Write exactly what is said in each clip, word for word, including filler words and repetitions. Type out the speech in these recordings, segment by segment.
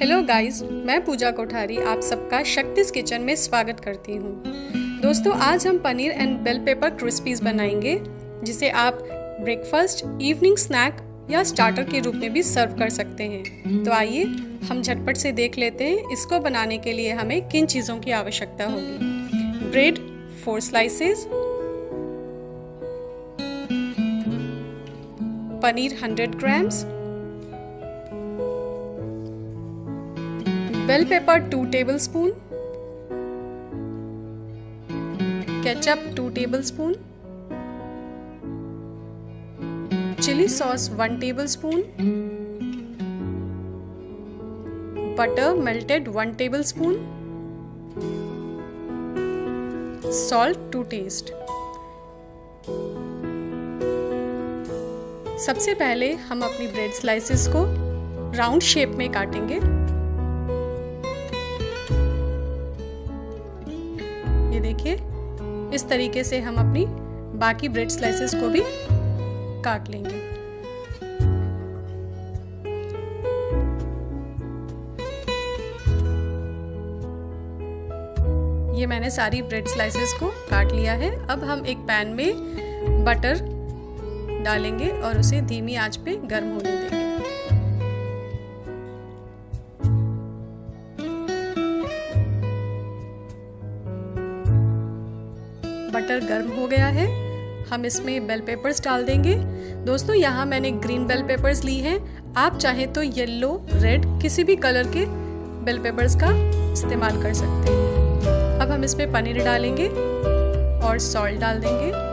Hello guys, मैं पूजा कोठारी आप सबका शक्तिस किचन में स्वागत करती हूँ। दोस्तों, आज हम paneer and bell pepper crispies बनाएंगे, जिसे आप ब्रेकफास्ट, इवनिंग स्नैक या स्टार्टर के रूप में भी सर्व कर सकते हैं। तो आइए हम झटपट से देख लेते हैं इसको बनाने के लिए हमें किन चीज़ों की आवश्यकता होगी। Bread four slices, paneer hundred grams, bell pepper two tablespoon, ketchup two tablespoon, chilli sauce one tablespoon, butter melted one tablespoon, salt to taste. सबसे पहले हम अपनी ब्रेड स्लाइसेस को राउंड शेप में काटेंगे। ये देखिए, इस तरीके से हम अपनी बाकी ब्रेड स्लाइसेस को भी काट लेंगे। ये मैंने सारी ब्रेड स्लाइसेस को काट लिया है। अब हम एक पैन में बटर डालेंगे और उसे धीमी आंच पे गर्म होने देंगे। बटर गर्म हो गया है, हम इसमें बेल पेपर्स डाल देंगे। दोस्तों, यहाँ मैंने ग्रीन बेल पेपर्स ली हैं, आप चाहे तो येलो, रेड, किसी भी कलर के बेल पेपर्स का इस्तेमाल कर सकते हैं। अब हम इसमें पनीर डालेंगे और सॉल्ट डाल देंगे।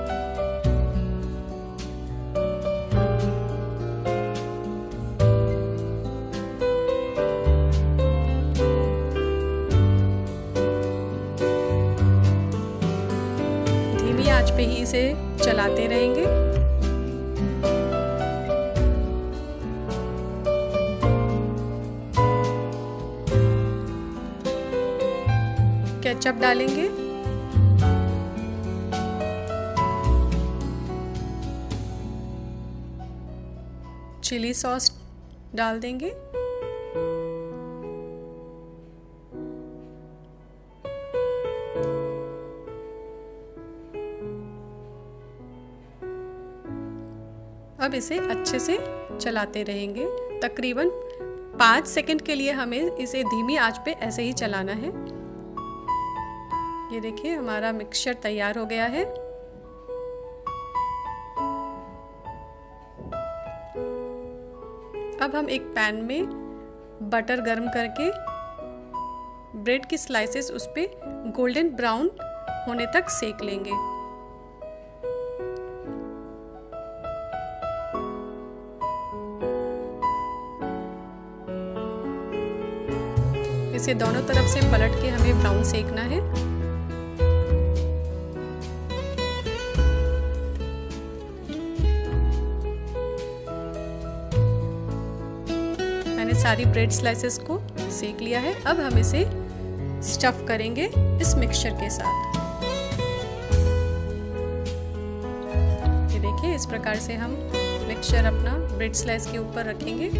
आंच पे ही इसे चलाते रहेंगे। केचप डालेंगे, चिली सॉस डाल देंगे, अब इसे अच्छे से चलाते रहेंगे। तकरीबन पाँच सेकंड के लिए हमें इसे धीमी आंच पे ऐसे ही चलाना है। ये देखिए, हमारा मिक्सचर तैयार हो गया है। अब हम एक पैन में बटर गर्म करके ब्रेड की स्लाइसेस उस पे गोल्डन ब्राउन होने तक सेक लेंगे। इसे दोनों तरफ से पलट के हमें ब्राउन सेकना है। मैंने सारी ब्रेड स्लाइसेस को सेक लिया है। अब हम इसे स्टफ करेंगे इस मिक्सचर के साथ। ये देखिए, इस प्रकार से हम मिक्सचर अपना ब्रेड स्लाइस के ऊपर रखेंगे।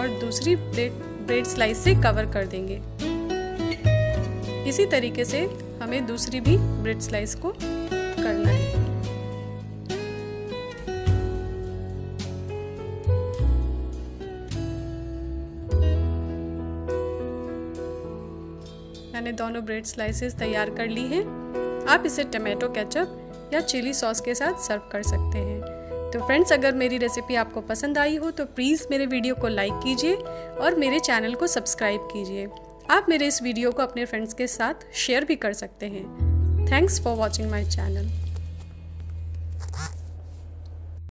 और दूसरी ब्रेड ब्रेड स्लाइस से कवर कर देंगे। इसी तरीके से हमें दूसरी भी ब्रेड स्लाइस को करना है। मैंने दोनों ब्रेड स्लाइसेस तैयार कर ली हैं। आप इसे टमाटो केचप या चिली सॉस के साथ सर्व कर सकते हैं। तो फ्रेंड्स, अगर मेरी रेसिपी आपको पसंद आई हो तो प्लीज़ मेरे वीडियो को लाइक कीजिए और मेरे चैनल को सब्सक्राइब कीजिए। आप मेरे इस वीडियो को अपने फ्रेंड्स के साथ शेयर भी कर सकते हैं। Thanks for watching my channel.